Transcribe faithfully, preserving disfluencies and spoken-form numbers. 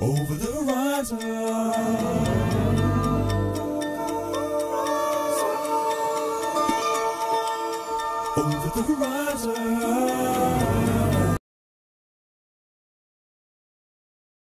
over the horizon. Over the horizon.